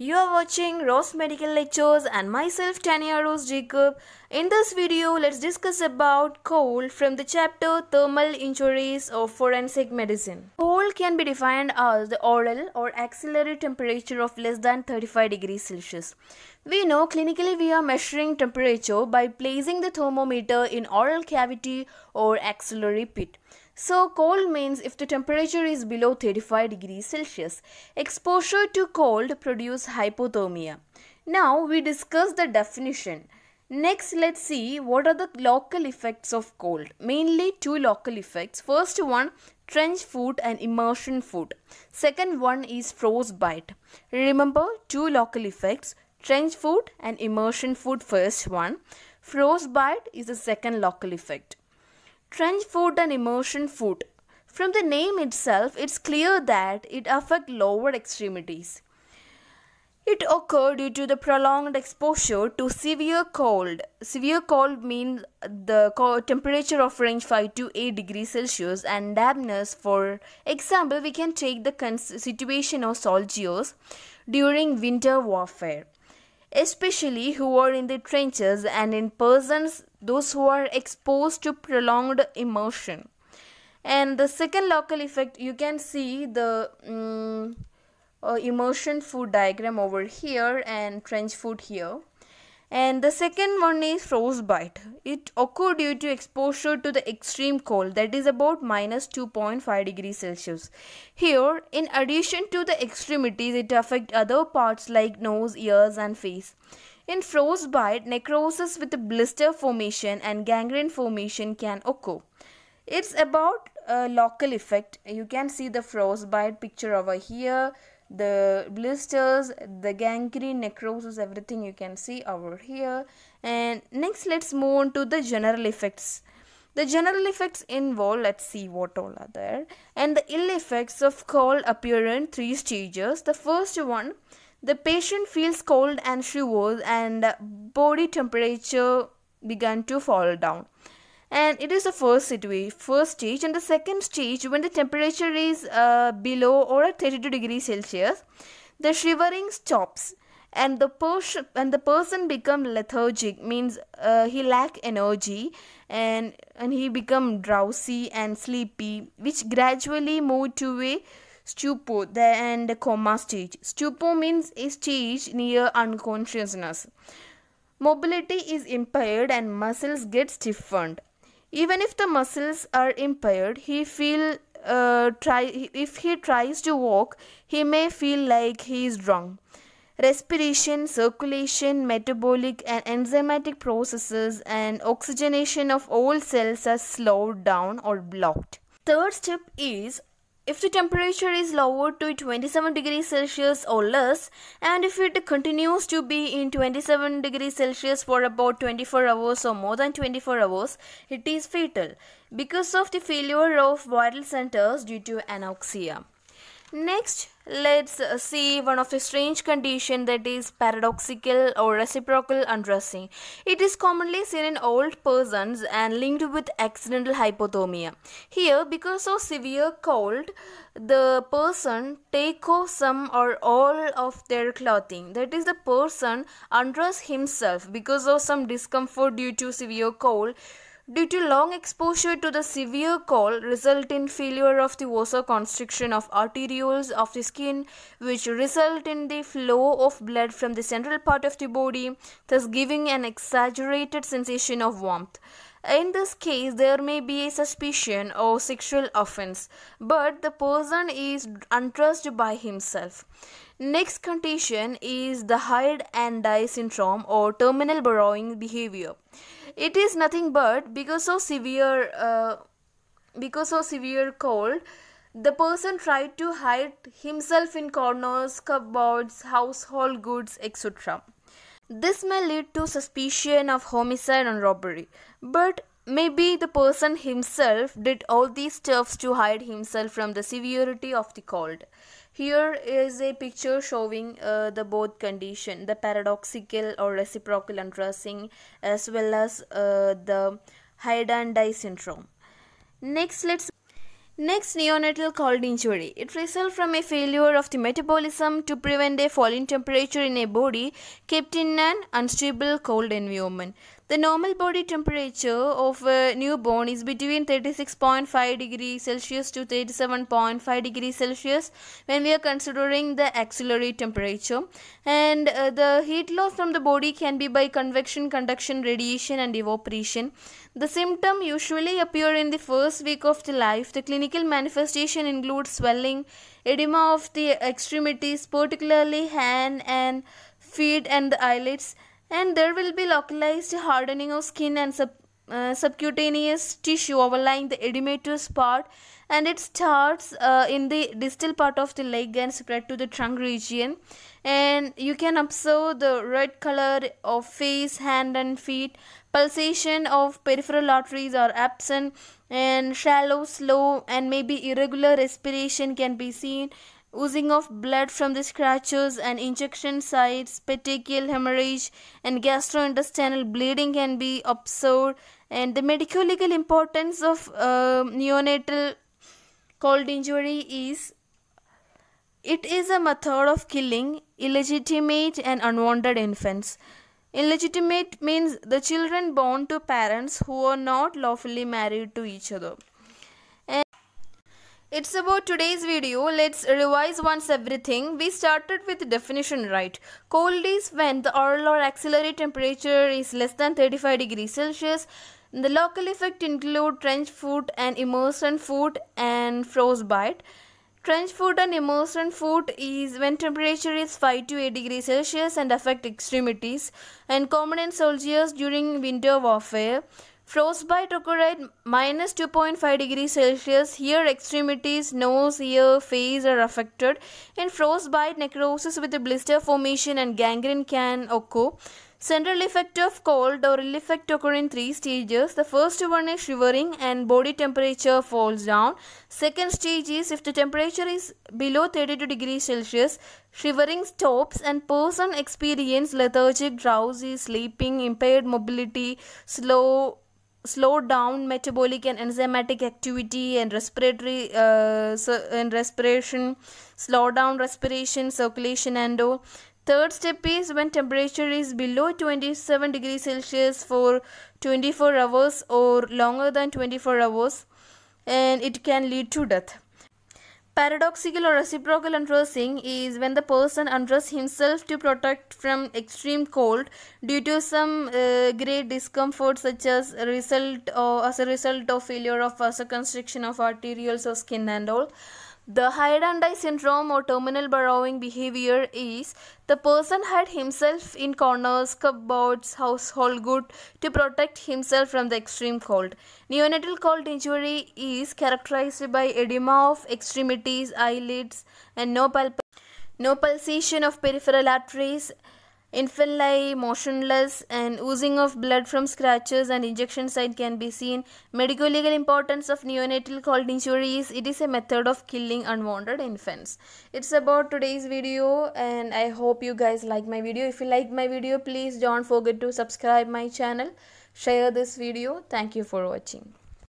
You are watching Ross Medical Lectures and myself Tania Rose Jacob. In this video, let's discuss about cold from the chapter Thermal Injuries of Forensic Medicine. Cold can be defined as the oral or axillary temperature of less than 35 degrees Celsius. We know clinically we are measuring temperature by placing the thermometer in oral cavity or axillary pit. So, cold means if the temperature is below 35 degrees Celsius. Exposure to cold produces hypothermia. Now, we discuss the definition. Next, let's see what are the local effects of cold. Mainly two local effects. First one, trench foot and immersion foot. Second one is frostbite. Remember, two local effects. Trench foot and immersion foot, first one. Frostbite is the second local effect. Trench foot and immersion foot. From the name itself, it's clear that it affects lower extremities. It occurs due to the prolonged exposure to severe cold. Severe cold means the temperature of range 5 to 8 degrees Celsius and dampness. For example, we can take the situation of soldiers during winter warfare, especially who are in the trenches, and in persons those who are exposed to prolonged immersion. And the second local effect, you can see the immersion foot diagram over here and trench foot here. And the second one is frostbite. It occurred due to exposure to the extreme cold, that is about minus 2.5 degrees Celsius. Here, in addition to the extremities, it affects other parts like nose, ears and face. In frostbite, necrosis with blister formation and gangrene formation can occur. It's about a local effect. You can see the frostbite picture over here. The blisters, the gangrene, necrosis, everything you can see over here. And next, let's move on to the general effects. The general effects involve, let's see what all are there. And the ill effects of cold appear in three stages. The first one, the patient feels cold and shivers and body temperature began to fall down. And it is the first stage. And the second stage, when the temperature is below or at 32 degrees Celsius, the shivering stops and the person becomes lethargic, means he lacks energy and he becomes drowsy and sleepy, which gradually move to a stupor and a coma stage. Stupor means a stage near unconsciousness. Mobility is impaired and muscles get stiffened. Even if the muscles are impaired, if he tries to walk, he may feel like he is drunk. Respiration, circulation, metabolic and enzymatic processes and oxygenation of all cells are slowed down or blocked. Third step is, if the temperature is lower to 27 degrees Celsius or less, and if it continues to be in 27 degrees Celsius for about 24 hours or more than 24 hours, it is fatal because of the failure of vital centers due to anoxia. Next, let's see one of the strange condition, that is paradoxical or reciprocal undressing. It is commonly seen in old persons and linked with accidental hypothermia. Here, because of severe cold, the person take off some or all of their clothing. That is, the person undress himself because of some discomfort due to severe cold. Due to long exposure to the severe cold, result in failure of the vasoconstriction of arterioles of the skin, which result in the flow of blood from the central part of the body, thus giving an exaggerated sensation of warmth. In this case, there may be a suspicion of sexual offense, but the person is undressed by himself. Next condition is the hide and die syndrome or terminal burrowing behavior. It is nothing but because of severe cold, the person tried to hide himself in corners, cupboards, household goods, etc. This may lead to suspicion of homicide and robbery, but maybe the person himself did all these stuffs to hide himself from the severity of the cold. Here is a picture showing the both condition, the paradoxical or reciprocal undressing as well as the hide and die syndrome. Next, let's Next, neonatal cold injury. It results from a failure of the metabolism to prevent a fall in temperature in a body kept in an unstable cold environment. The normal body temperature of a newborn is between 36.5 degrees Celsius to 37.5 degrees Celsius when we are considering the axillary temperature. And the heat loss from the body can be by convection, conduction, radiation and evaporation. The symptoms usually appear in the first week of the life. The clinical manifestation includes swelling, edema of the extremities, particularly hand and feet and the eyelids. And there will be localized hardening of skin and subcutaneous tissue overlying the edematous part, and it starts in the distal part of the leg and spread to the trunk region. And you can observe the red color of face, hand and feet. Pulsation of peripheral arteries are absent, and shallow, slow and maybe irregular respiration can be seen. Oozing of blood from the scratches and injection sites, petechial hemorrhage and gastrointestinal bleeding can be observed. And the medico-legal importance of neonatal cold injury is it is a method of killing illegitimate and unwanted infants. Illegitimate means the children born to parents who are not lawfully married to each other. It's about today's video. Let's revise once everything. We started with the definition, right? Cold is when the oral or axillary temperature is less than 35 degrees Celsius. The local effects include trench foot and immersion foot and frostbite. Trench foot and immersion foot is when temperature is 5 to 8 degrees Celsius and affect extremities, and common in soldiers during winter warfare. Frostbite occurs at minus 2.5 degrees Celsius. Here, extremities, nose, ear, face are affected. In frostbite, necrosis with a blister formation and gangrene can occur. Central effect of cold or ill effect occur in three stages. The first one is shivering and body temperature falls down. Second stage is if the temperature is below 32 degrees Celsius, shivering stops and person experiences lethargic, drowsy, sleeping, impaired mobility, slow down metabolic and enzymatic activity and respiration, slow down respiration, circulation and all. Third step is when temperature is below 27 degrees Celsius for 24 hours or longer than 24 hours, and it can lead to death. Paradoxical or reciprocal undressing is when the person undresses himself to protect from extreme cold due to some great discomfort, such as a result of failure of vasoconstriction of arterioles or skin and all. The hide and die syndrome or terminal burrowing behavior is the person hide himself in corners, cupboards, household goods to protect himself from the extreme cold. Neonatal cold injury is characterized by edema of extremities, eyelids, and no pulsation of peripheral arteries, infant lie motionless, and oozing of blood from scratches and injection site can be seen. Medico-legal importance of neonatal cold injuries. It is a method of killing unwanted infants. It's about today's video, and I hope you guys like my video. If you like my video, please don't forget to subscribe my channel, share this video. Thank you for watching.